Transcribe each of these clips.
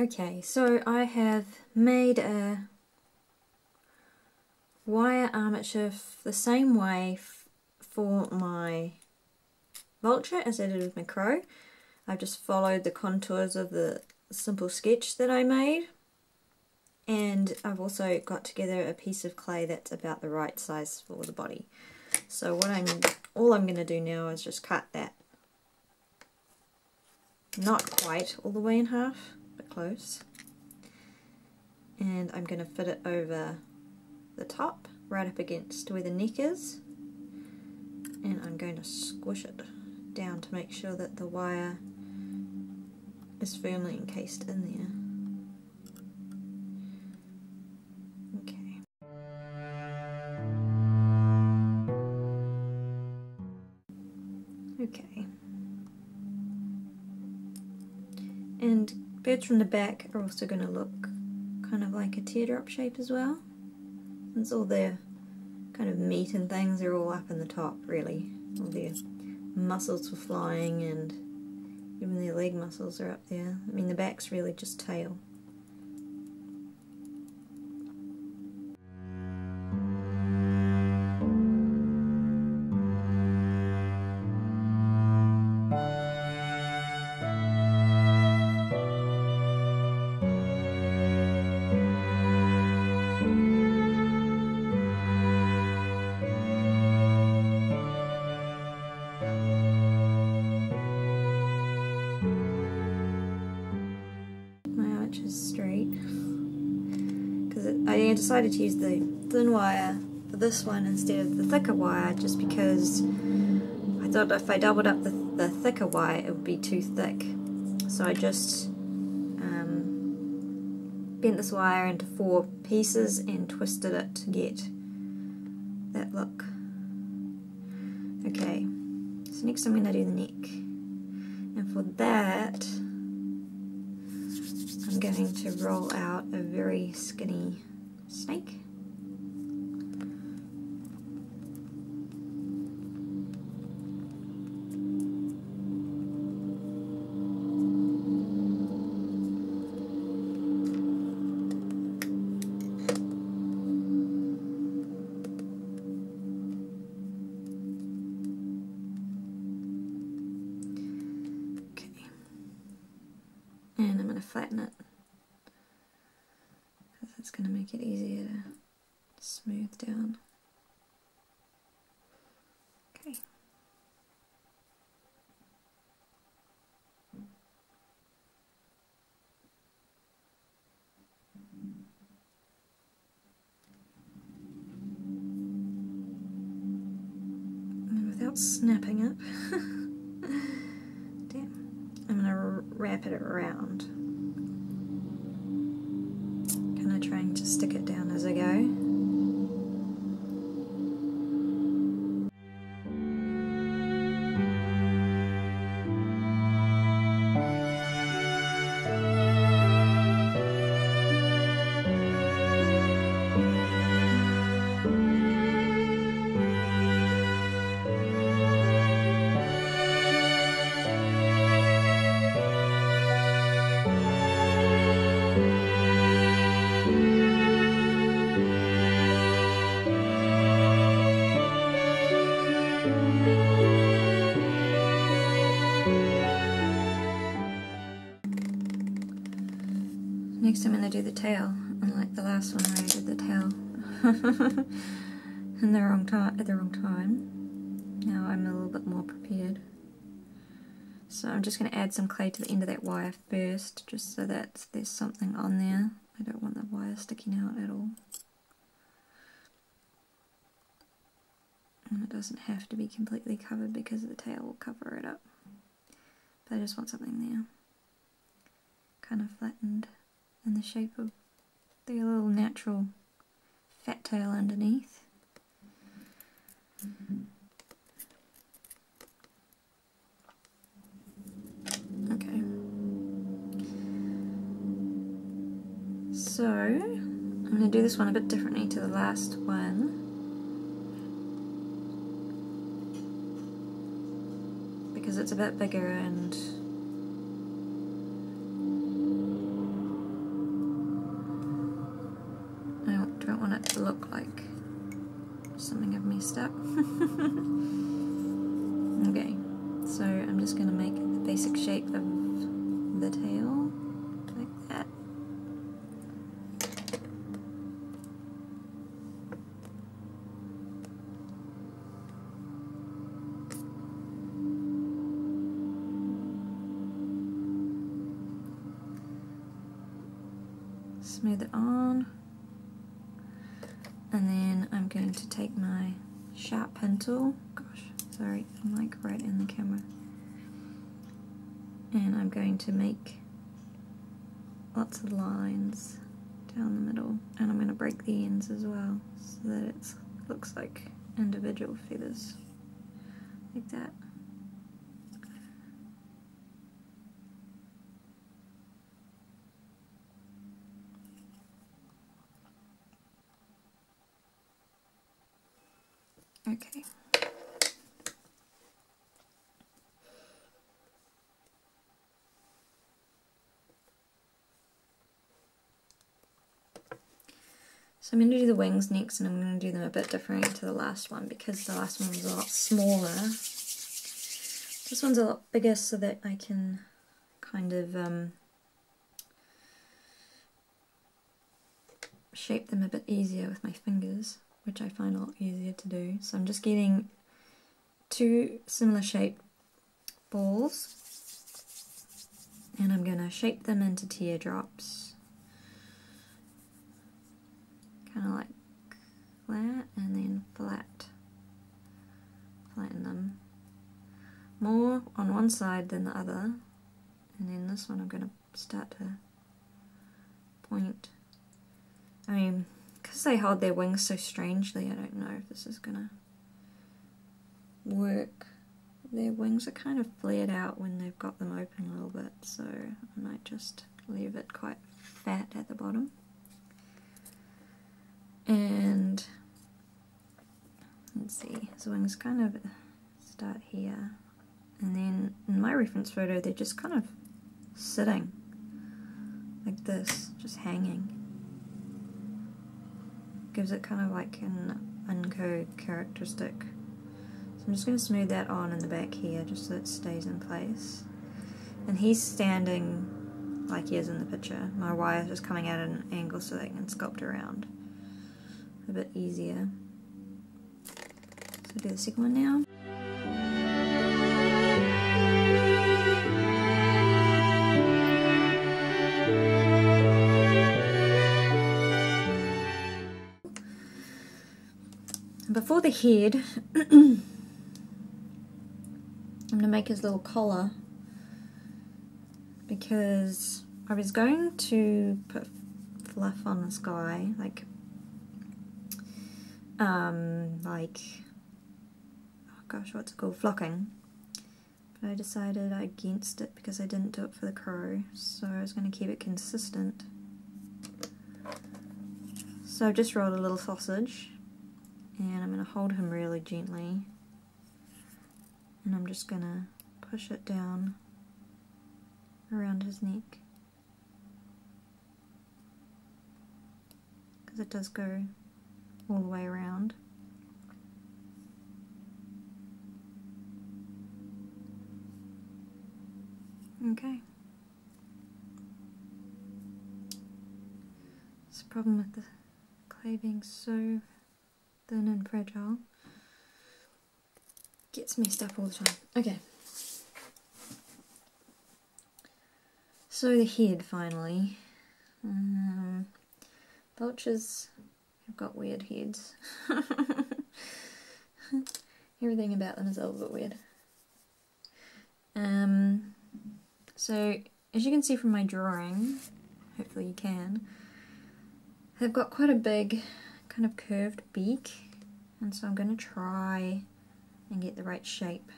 Okay, so I have made a wire armature the same way for my vulture as I did with my crow. I've just followed the contours of the simple sketch that I made, and I've also got together a piece of clay that's about the right size for the body. So what all I'm going to do now is just cut that, not quite all the way in half, but close, and I'm going to fit it over the top right up against where the neck is, and I'm going to squish it down to make sure that the wire is firmly encased in there. Okay. And birds from the back are also going to look kind of like a teardrop shape as well, since all their kind of meat and things are all up in the top, really. All their muscles for flying and even their leg muscles are up there. I mean, the back's really just tail. I decided to use the thin wire for this one instead of the thicker wire, just because I thought if I doubled up the thicker wire it would be too thick. So I just bent this wire into 4 pieces and twisted it to get that look. Okay, so next I'm going to do the neck, and for that I'm going to roll out a very skinny snake. Okay, and I'm going to flatten it. It's going to make it easier to smooth down. Okay. And without snapping it, damn, I'm going to wrap it around. Trying to stick it down as I go. Next I'm going to do the tail, unlike the last one where I did the tail in the wrong time, at the wrong time. Now I'm a little bit more prepared. So I'm just going to add some clay to the end of that wire first, just so that there's something on there. I don't want the wire sticking out at all. And it doesn't have to be completely covered because the tail will cover it up. But I just want something there, kind of flattened, in the shape of their little natural fat tail underneath. Okay. So, I'm going to do this one a bit differently to the last one, because it's a bit bigger and something of me stuck. Okay, so I'm just going to make the basic shape of the tail, like that. Smooth it on, and then I'm going to take my sharp pencil, gosh, sorry, I'm like right in the camera, and I'm going to make lots of lines down the middle, and I'm going to break the ends as well so that it looks like individual feathers, like that. Okay. So I'm going to do the wings next, and I'm going to do them a bit different to the last one because the last one was a lot smaller. This one's a lot bigger so that I can kind of shape them a bit easier with my fingers, which I find a lot easier to do. So I'm just getting two similar shaped balls, and I'm going to shape them into teardrops, kind of like that, and then flatten them more on one side than the other, and then this one I'm going to start to point. I mean, because they hold their wings so strangely, I don't know if this is gonna work. Their wings are kind of flared out when they've got them open a little bit, so I might just leave it quite fat at the bottom. And let's see, his wings kind of start here, and then in my reference photo they're just kind of sitting like this, just hanging. Gives it kind of like an uncurved characteristic. So I'm just going to smooth that on in the back here just so it stays in place. And he's standing like he is in the picture. My wire is just coming out at an angle so they can sculpt around a bit easier. So do the second one now. Before the head, I'm going to make his little collar, because I was going to put fluff on this guy, like, oh gosh, what's it called, flocking, but I decided against it because I didn't do it for the crow, so I was going to keep it consistent. So I've just rolled a little sausage. And I'm going to hold him really gently, and I'm just going to push it down around his neck, because it does go all the way around. Okay. It's a problem with the clay being so thin and fragile. Gets messed up all the time. Okay. So the head, finally. Vultures have got weird heads. Everything about them is a little bit weird. So, as you can see from my drawing, hopefully you can, they've got quite a big kind of curved beak, and so I'm going to try and get the right shape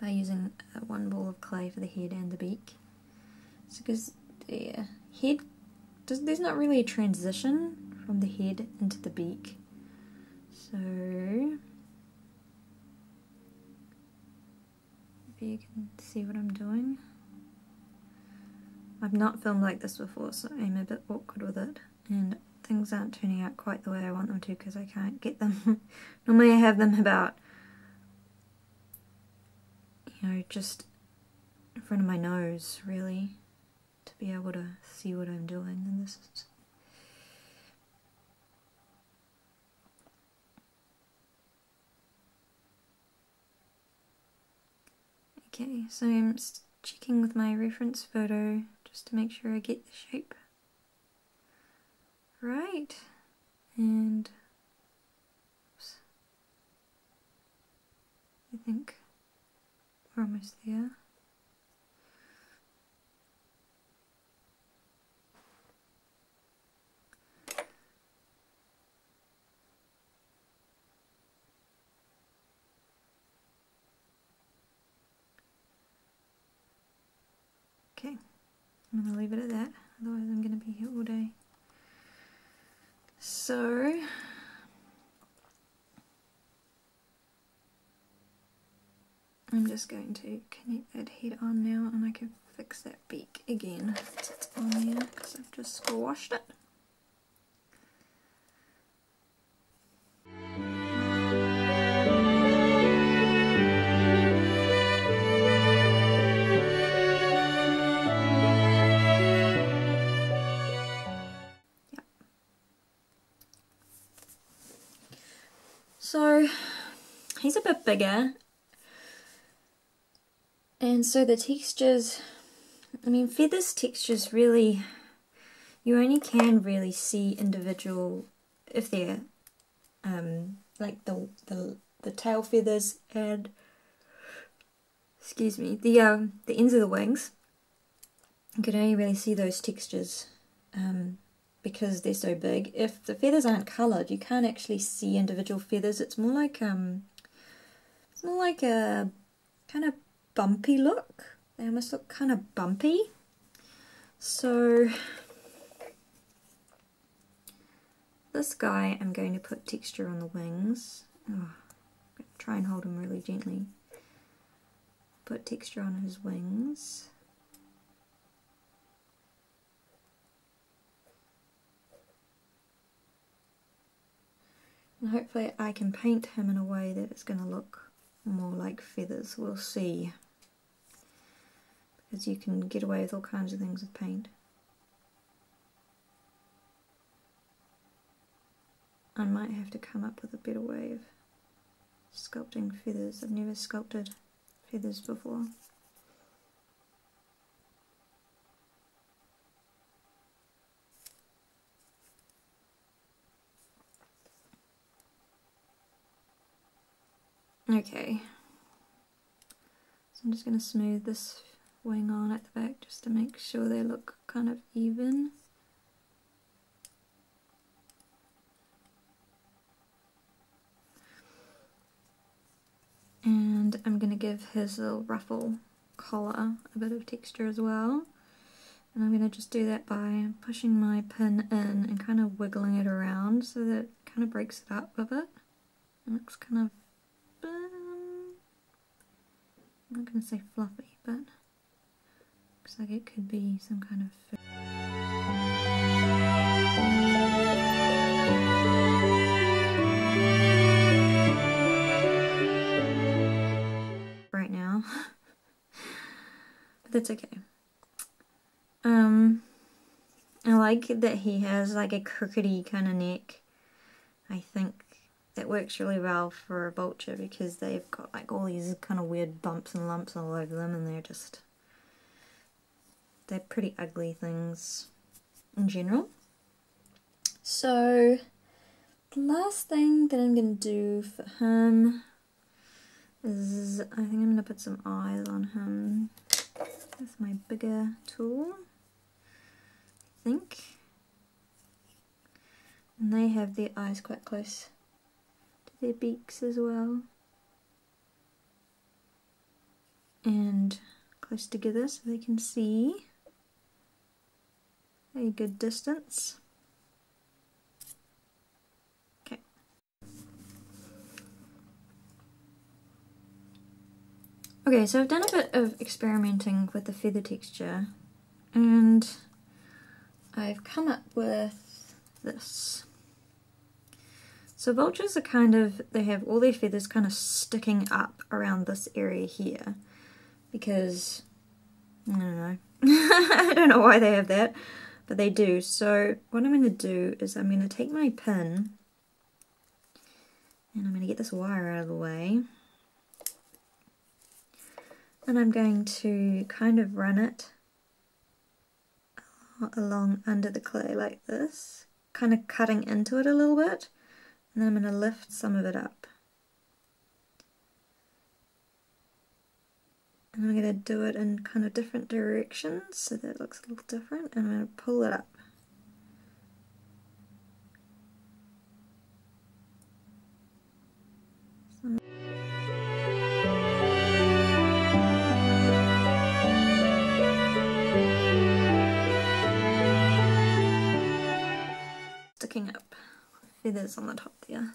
by using one ball of clay for the head and the beak. So because the head, there's not really a transition from the head into the beak, so if you can see what I'm doing. I've not filmed like this before, so I'm a bit awkward with it, and things aren't turning out quite the way I want them to because I can't get them. Normally I have them about, you know, just in front of my nose really, to be able to see what I'm doing, and this is... Okay, so I'm checking with my reference photo just to make sure I get the shape right, and oops, I think we're almost there. Okay, I'm going to leave it at that, otherwise I'm going to be here all day. So, I'm just going to connect that head on now, and I can fix that beak again since it's on there, because I've just squashed it. So he's a bit bigger, and so the textures, I mean, feathers textures really, you only can really see individual if they're like the tail feathers and, excuse me, the ends of the wings. You can only really see those textures because they're so big. If the feathers aren't coloured, you can't actually see individual feathers. It's more like a kind of bumpy look. They almost look kind of bumpy. So this guy, I'm going to put texture on the wings. Oh, try and hold him really gently. Put texture on his wings. And hopefully I can paint him in a way that it's going to look more like feathers. We'll see. Because you can get away with all kinds of things with paint. I might have to come up with a better way of sculpting feathers. I've never sculpted feathers before. Okay, so I'm just going to smooth this wing on at the back just to make sure they look kind of even. And I'm going to give his little ruffle collar a bit of texture as well. And I'm going to just do that by pushing my pin in and kind of wiggling it around so that it kind of breaks it up a bit. It looks kind of... I'm not going to say fluffy, but looks like it could be some kind of... right now. But that's okay. I like that he has like a crickety kind of neck. I think that works really well for a vulture because they've got like all these kind of weird bumps and lumps all over them, and they're pretty ugly things in general. So the last thing that I'm going to do for him is I think I'm going to put some eyes on him with my bigger tool, I think. And they have their eyes quite close. Their beaks as well, and close together so they can see a good distance. Okay. Okay, so I've done a bit of experimenting with the feather texture, and I've come up with this. So vultures are kind of, they have all their feathers kind of sticking up around this area here because, I don't know, I don't know why they have that, but they do. So what I'm going to do is I'm going to take my pin and I'm going to get this wire out of the way and I'm going to kind of run it along under the clay like this, kind of cutting into it a little bit, and then I'm going to lift some of it up. And I'm going to do it in kind of different directions so that it looks a little different, and I'm going to pull it up. Sticking up feathers on the top there.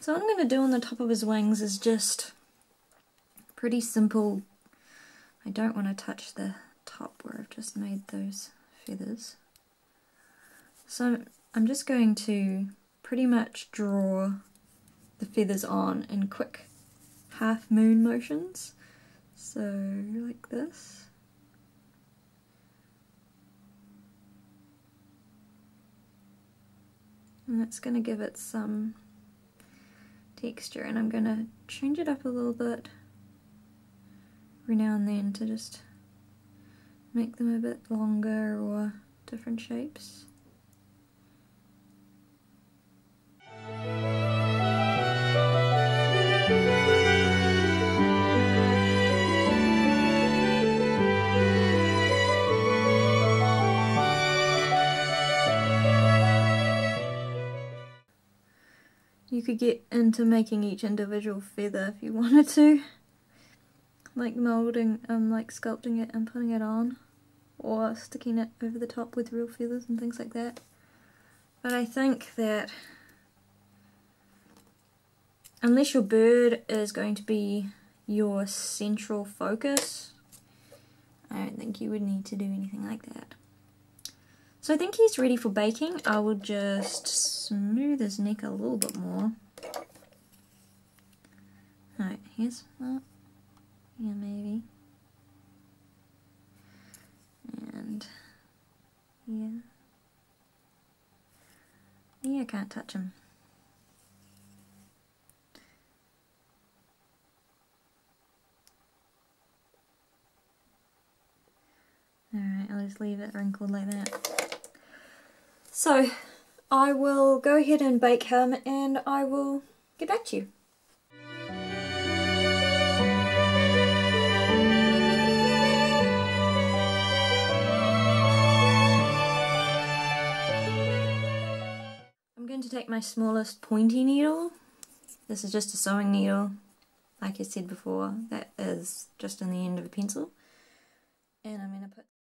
So what I'm going to do on the top of his wings is just pretty simple. I don't want to touch the top where I've just made those feathers. So I'm just going to pretty much draw the feathers on in quick half moon motions. So like this. And that's going to give it some texture, and I'm going to change it up a little bit every now and then to just make them a bit longer or different shapes. You could get into making each individual feather if you wanted to, like moulding, like sculpting it and putting it on, or sticking it over the top with real feathers and things like that. But I think that unless your bird is going to be your central focus, I don't think you would need to do anything like that. So I think he's ready for baking. I will just smooth his neck a little bit more. Alright, here's that. Yeah, maybe. And yeah. Yeah, I can't touch him. Alright, I'll just leave it wrinkled like that. So, I will go ahead and bake him and I will get back to you. I'm going to take my smallest pointy needle. This is just a sewing needle, like I said before, that is just in the end of a pencil. And I'm going to put